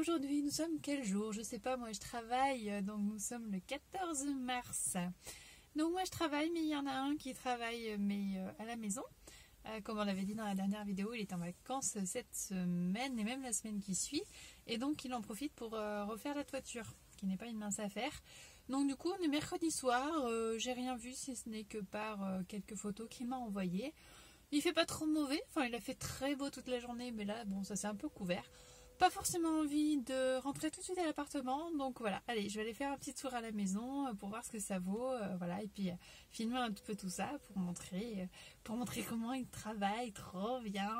Aujourd'hui, nous sommes quel jour? Je sais pas, moi je travaille, donc nous sommes le 14 mars. Donc moi je travaille, mais il y en a un qui travaille mais à la maison. Comme on l'avait dit dans la dernière vidéo, il est en vacances cette semaine et même la semaine qui suit. Et donc il en profite pour refaire la toiture, qui n'est pas une mince affaire. Donc du coup, on est mercredi soir, j'ai rien vu si ce n'est que par quelques photos qu'il m'a envoyées. Il fait pas trop mauvais, enfin il a fait très beau toute la journée, mais là bon ça s'est un peu couvert. Pas forcément envie de rentrer tout de suite à l'appartement, donc voilà, allez je vais aller faire un petit tour à la maison pour voir ce que ça vaut, voilà, et puis filmer un petit peu tout ça pour montrer comment il travaille, trop bien.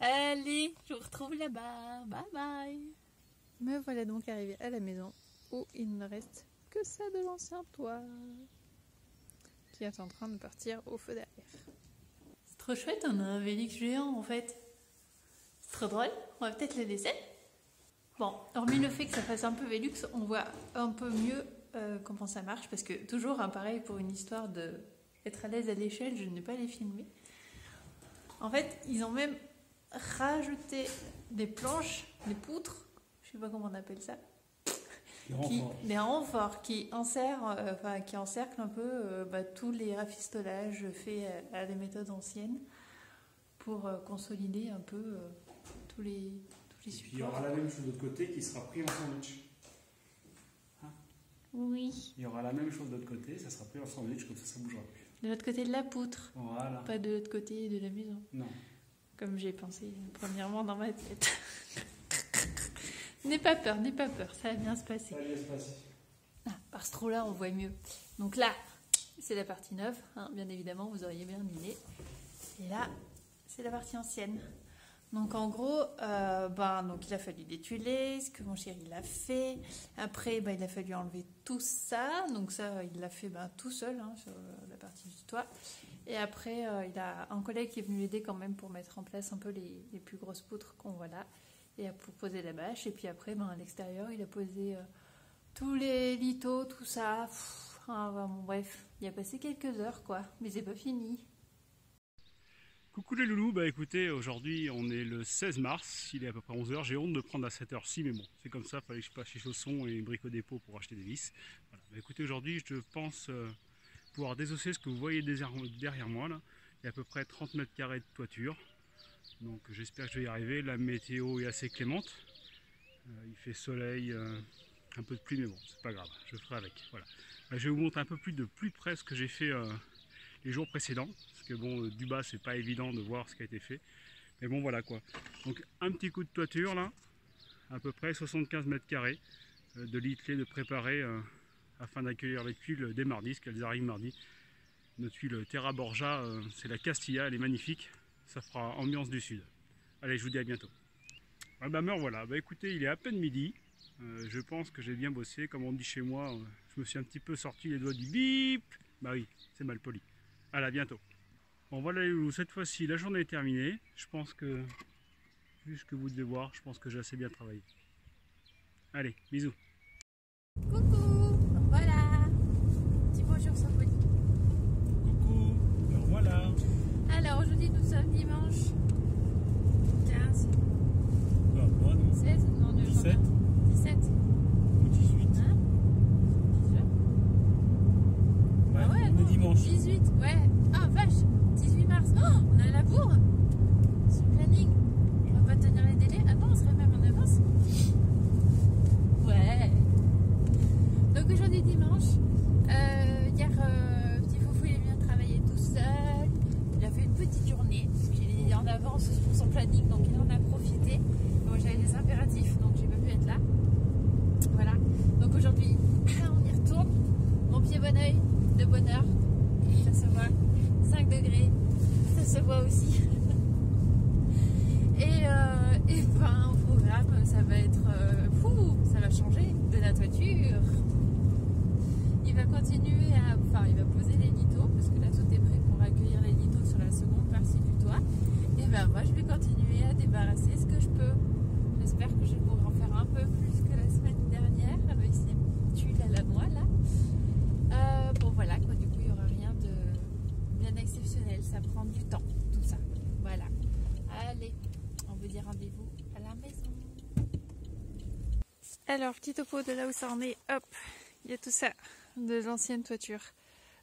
Allez, je vous retrouve là-bas, bye bye. Me voilà donc arrivée à la maison où il ne reste que ça de l'ancien toit qui est en train de partir au feu derrière. Trop chouette, on a un Vélix géant en fait. C'est trop drôle, on va peut-être le laisser. Bon, hormis le fait que ça fasse un peu Vélux, on voit un peu mieux comment ça marche. Parce que toujours, hein, pareil pour une histoire d'être à l'aise à l'échelle, je n'ai pas les filmer. En fait, ils ont même rajouté des planches, des poutres, je sais pas comment on appelle ça. Des renforts qui encerclent un peu tous les rafistolages faits à des méthodes anciennes pour consolider un peu tous les supports. Et puis il y aura la même chose de l'autre côté qui sera pris en sandwich. Hein? Oui. Il y aura la même chose de l'autre côté, ça sera pris en sandwich, comme ça, ça ne bougera plus. De l'autre côté de la poutre. Voilà. Pas de l'autre côté de la maison. Non. Comme j'ai pensé premièrement dans ma tête. N'aie pas peur, ça va bien se passer. Ça va bien se passer. Ah, par ce trou-là, on voit mieux. Donc là, c'est la partie neuve, hein, bien évidemment, vous auriez bien deviné. Et là, c'est la partie ancienne. Donc en gros, il a fallu détuiler, ce que mon chéri l'a fait. Après, il a fallu enlever tout ça. Donc ça, il l'a fait tout seul hein, sur la partie du toit. Et après, il a un collègue qui est venu l'aider quand même pour mettre en place un peu les plus grosses poutres qu'on voit là. Et pour poser la bâche, et puis après, à l'extérieur, il a posé tous les lithos, tout ça. Pff, bref, il a passé quelques heures, quoi, mais c'est pas fini. Coucou les loulous, écoutez, aujourd'hui on est le 16 mars, il est à peu près 11h, j'ai honte de prendre à 7h si, mais bon, c'est comme ça, fallait que je passe chez Chausson et Brico Dépôt pour acheter des vis. Voilà. Écoutez, aujourd'hui je pense pouvoir désosser ce que vous voyez derrière moi, là. Il y a à peu près 30 mètres carrés de toiture. Donc j'espère que je vais y arriver, la météo est assez clémente, il fait soleil, un peu de pluie mais bon c'est pas grave, je ferai avec, voilà. Je vais vous montrer un peu plus de plus près ce que j'ai fait les jours précédents, parce que bon du bas c'est pas évident de voir ce qui a été fait, mais bon voilà quoi. Donc un petit coup de toiture là, à peu près 75 mètres carrés de littelé, de préparer afin d'accueillir les tuiles dès mardi, parce qu'elles arrivent mardi. Nos tuiles Terra Borja, c'est la Castilla, elle est magnifique. Ça fera ambiance du sud. Allez, je vous dis à bientôt. Ah me voilà. Écoutez, il est à peine midi. Je pense que j'ai bien bossé. Comme on dit chez moi, je me suis un petit peu sorti les doigts du bip. Bah oui, c'est mal poli. Allez, à bientôt. Bon, voilà les loulous. Cette fois-ci, la journée est terminée. Je pense que, vu ce que vous devez voir, je pense que j'ai assez bien travaillé. Allez, bisous. Coucou, voilà. Petit bonjour sur le petit. Coucou, alors voilà. Alors aujourd'hui nous sommes dimanche 15, bah, moi, non. 16, non, 17. 17 ou 18, hein 18. Bah, ah ouais, on non, est dimanche 18, ouais, ah vache, 18 mars, oh, on a la bourre sur le planning, on va pas tenir les délais, ah non on serait même en avance, ouais, donc aujourd'hui dimanche, hier petit foufou il est venu travailler tout seul. Il a fait une petite journée, parce qu'il est en avance pour son planning, donc il en a profité. Moi j'avais des impératifs, donc j'ai pas pu être là. Voilà, donc aujourd'hui, on y retourne. Mon pied bon oeil, de bonheur, ça se voit. 5 degrés, ça se voit aussi. Et ben, au programme, ça va être fou, ça va changer de la toiture. Il va continuer à... Enfin, il va poser les lithos, parce que là tout est prêt pour accueillir les lithos sur la seconde partie du toit. Et ben moi je vais continuer à débarrasser ce que je peux. J'espère que je pourrai en faire un peu plus que la semaine dernière avec ces tuiles à la noix là. Bon voilà, quoi, du coup il n'y aura rien de bien exceptionnel, ça prend du temps, tout ça. Voilà. Allez, on vous dit rendez-vous à la maison. Alors, petit topo de là où ça en est, hop, il y a tout ça de l'ancienne toiture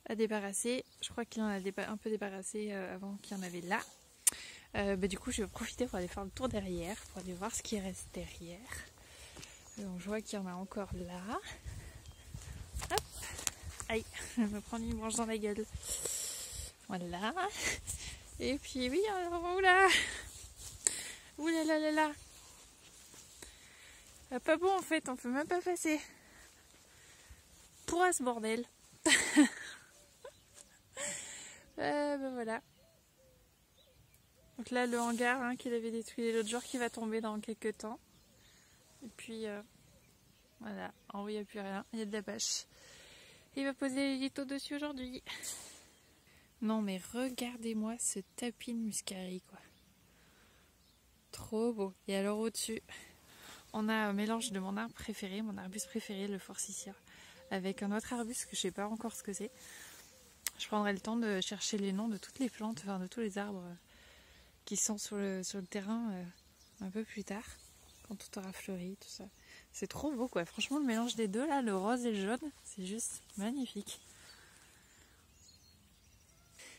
à débarrasser. Je crois qu'il en a un peu débarrassé avant qu'il y en avait là. Du coup, je vais profiter pour aller faire le tour derrière, pour aller voir ce qui reste derrière. Donc, je vois qu'il y en a encore là. Hop, aïe, je me prends une branche dans la gueule. Voilà. Et puis, oui, alors, oula, oula, là, là, là. Pas bon en fait, on peut même pas passer. Pourquoi ce bordel? Voilà. Donc là, le hangar qu'il avait détruit l'autre jour qui va tomber dans quelques temps. Et puis voilà, en haut il n'y a plus rien, il y a de la bâche. Il va poser les taux dessus aujourd'hui. Non mais regardez-moi ce tapis de muscari quoi. Trop beau. Et alors au-dessus, on a un mélange de mon arbre préféré, mon arbuste préféré, le forsythia, avec un autre arbuste que je ne sais pas encore ce que c'est. Je prendrai le temps de chercher les noms de toutes les plantes, enfin de tous les arbres qui sont sur le terrain un peu plus tard, quand tout aura fleuri, tout ça. C'est trop beau quoi, franchement le mélange des deux là, le rose et le jaune, c'est juste magnifique.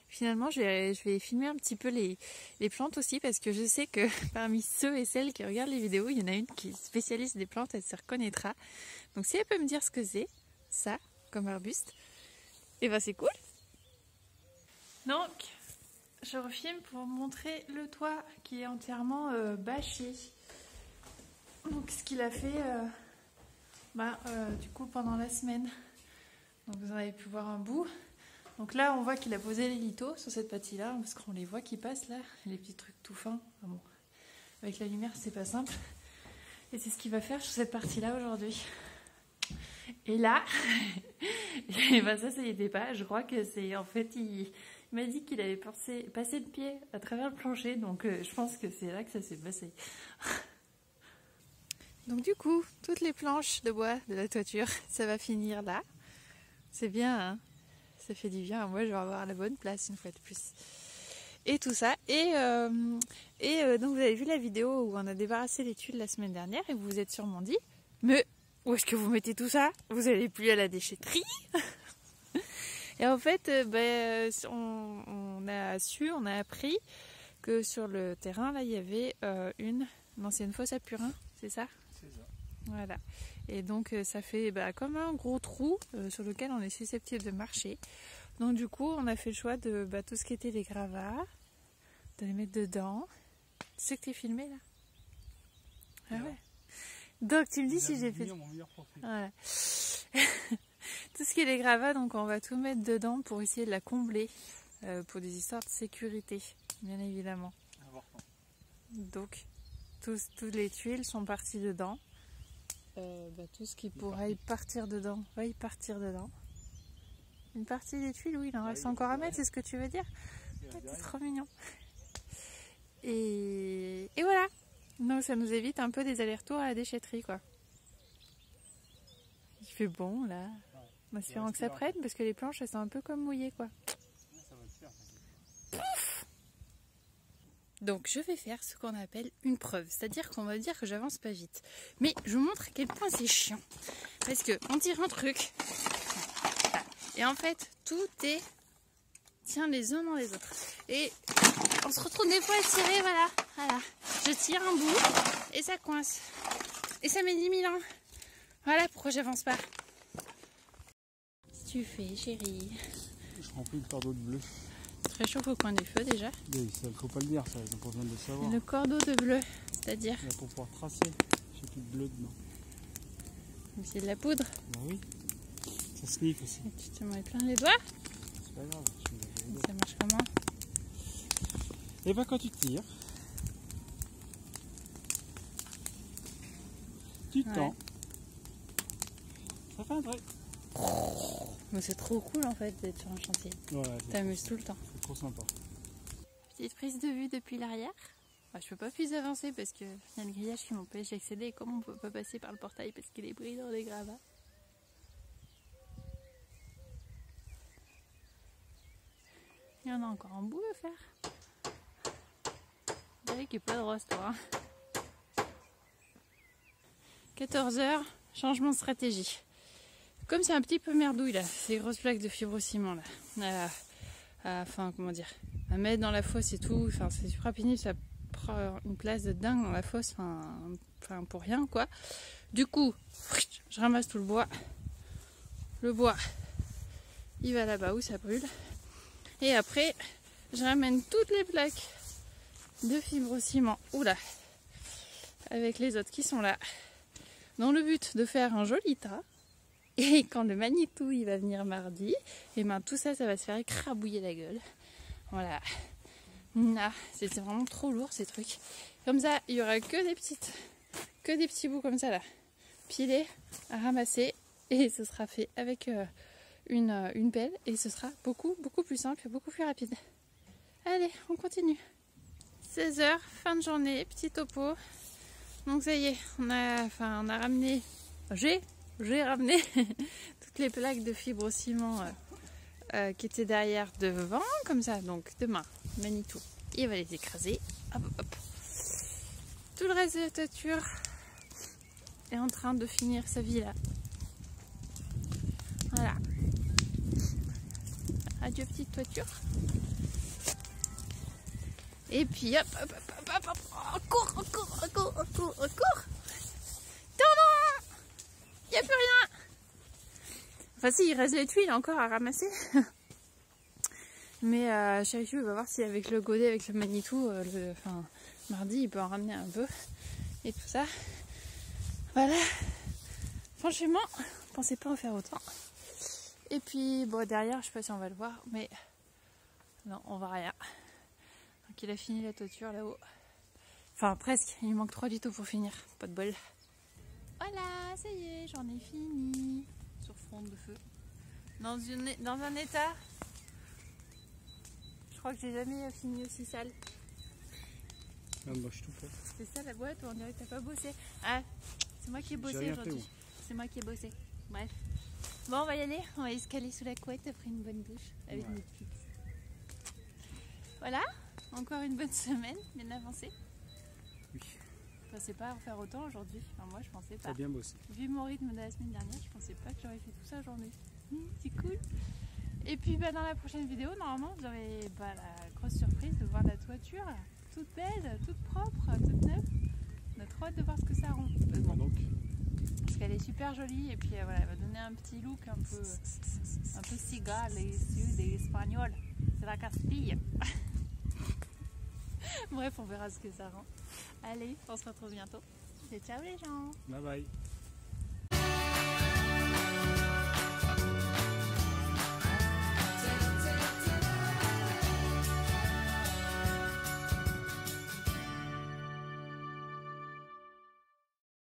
Finalement, je vais filmer un petit peu les plantes aussi parce que je sais que parmi ceux et celles qui regardent les vidéos, il y en a une qui est spécialiste des plantes, elle se reconnaîtra. Donc si elle peut me dire ce que c'est, ça, comme arbuste, et ben c'est cool. Donc, je refilme pour vous montrer le toit qui est entièrement bâché. Donc ce qu'il a fait du coup pendant la semaine. Donc vous en avez pu voir un bout. Donc là, on voit qu'il a posé les lithos sur cette partie-là, parce qu'on les voit qui passent là, les petits trucs tout fins. Enfin bon, avec la lumière, c'est pas simple. Et c'est ce qu'il va faire sur cette partie-là aujourd'hui. Et là, et ben ça, ça y était pas. Je crois que c'est en fait, il m'a dit qu'il avait passé le pied à travers le plancher, donc je pense que c'est là que ça s'est passé. Donc du coup, toutes les planches de bois de la toiture, ça va finir là. C'est bien, hein? Ça fait du bien, moi je vais avoir la bonne place une fois de plus. Et tout ça. Donc vous avez vu la vidéo où on a débarrassé les tuiles la semaine dernière et vous vous êtes sûrement dit, mais où est-ce que vous mettez tout ça? Vous n'allez plus à la déchetterie? Et en fait, on a appris que sur le terrain, là, il y avait une ancienne fosse à purin, c'est ça? C'est ça. Voilà. Et donc ça fait comme un gros trou sur lequel on est susceptible de marcher. Donc du coup on a fait le choix de tout ce qui était les gravats, de les mettre dedans. Tu sais que t'es filmé là? Ah ouais. Donc tu me dis si j'ai fait... Voilà. Tout ce qui est les gravats, donc on va tout mettre dedans pour essayer de la combler pour des histoires de sécurité, bien évidemment. Important. Donc toutes les tuiles sont parties dedans. Tout ce qui pourrait partir dedans va y partir dedans. Une partie des tuiles, oui, il en reste encore à mettre, c'est ce que tu veux dire? C'est trop mignon. Et voilà. Donc ça nous évite un peu des allers-retours à la déchetterie, quoi. Il fait bon là, en espérant que ça prenne, parce que les planches elles sont un peu comme mouillées, quoi. Donc je vais faire ce qu'on appelle une preuve, c'est-à-dire qu'on va dire que j'avance pas vite. Mais je vous montre à quel point c'est chiant, parce qu'on tire un truc, et en fait tout est... Tiens, les uns dans les autres. Et on se retrouve des fois à tirer, voilà, voilà. Je tire un bout, et ça coince. Et ça met 10 000 ans. Voilà pourquoi j'avance pas. Qu'est-ce que tu fais, chérie? Je remplis le fardeau de bleu. Réchauffe au coin du feu déjà. Oui, ça, faut pas le dire, ça, ils ont pas besoin de le savoir. Le cordeau de bleu, c'est-à-dire pour pouvoir tracer, j'ai plus de bleu dedans. Mais c'est de la poudre. Ben oui, ça sniffe aussi. Et tu te mets plein les doigts. C'est pas grave, je me mets les doigts. Ça marche comment? Et ben quand tu tires, tu tends, ça fait un truc. Mais c'est trop cool en fait d'être sur un chantier. Ouais, t'amuses tout le temps. C'est trop sympa. Petite prise de vue depuis l'arrière. Enfin, je peux pas plus avancer parce qu'il y a le grillage qui m'empêche d'accéder. Comme on peut pas passer par le portail parce qu'il est pris dans des gravats. Il y en a encore un bout à faire. Vous savez qu'il est pas droit ce toit. 14h, changement de stratégie. Comme c'est un petit peu merdouille là, ces grosses plaques de fibrociment là, enfin comment dire, à mettre dans la fosse et tout, enfin c'est super pénible, ça prend une place de dingue dans la fosse, enfin pour rien quoi. Du coup, je ramasse tout le bois il va là-bas où ça brûle, et après je ramène toutes les plaques de fibrociment, oula, avec les autres qui sont là, dans le but de faire un joli tas. Et quand le Manitou il va venir mardi, et ben tout ça, ça va se faire écrabouiller la gueule. Voilà. Ah, c'était vraiment trop lourd ces trucs. Comme ça, il y aura que des petits bouts comme ça là, pilés, à ramasser, et ce sera fait avec une pelle, et ce sera beaucoup plus simple, et beaucoup plus rapide. Allez, on continue. 16h, fin de journée, petit topo. Donc ça y est, on a ramené. J'ai ramené toutes les plaques de fibrociment qui étaient derrière devant, comme ça. Donc demain, Manitou, il va les écraser. Hop, hop. Tout le reste de la toiture est en train de finir sa vie là. Voilà. Adieu petite toiture. Et puis hop, hop, hop, hop, hop, hop. Encore. Il n'y a plus rien. Enfin si, il reste les tuiles encore à ramasser. Mais Chausson va voir si avec le godet, avec le Manitou, mardi, il peut en ramener un peu. Et tout ça. Voilà. Franchement, je ne pensais pas en faire autant. Et puis, bon, derrière, je ne sais pas si on va le voir, mais non, on ne voit rien. Donc il a fini la toiture là-haut. Enfin, presque. Il manque 3 litos pour finir. Pas de bol. Voilà, ça y est, j'en ai fini. Sur fronde de feu. Dans un état. Je crois que j'ai jamais fini aussi sale. Ah bah, je suis tout prêt. C'est ça la boîte où on dirait que t'as pas bossé. Ah, c'est moi qui ai bossé aujourd'hui. C'est moi qui ai bossé. Bref. Bon, on va y aller. On va escaler sous la couette après une bonne douche avec ouais. Netflix. Voilà, encore une bonne semaine. Bien avancée. Oui. Je pensais pas en faire autant aujourd'hui, enfin, moi je pensais pas. T'as bien bossé. Vu mon rythme de la semaine dernière, je pensais pas que j'aurais fait tout ça aujourd'hui. C'est cool. Et puis bah, dans la prochaine vidéo, normalement vous aurez la grosse surprise de voir la toiture toute belle, toute propre, toute neuve. On a trop hâte de voir ce que ça rend. Donc. Parce qu'elle est super jolie et puis voilà, elle va donner un petit look un peu cigale des Espagnols. C'est la Castilla. Bref, on verra ce que ça rend. Allez, on se retrouve bientôt. Et ciao les gens. Bye bye.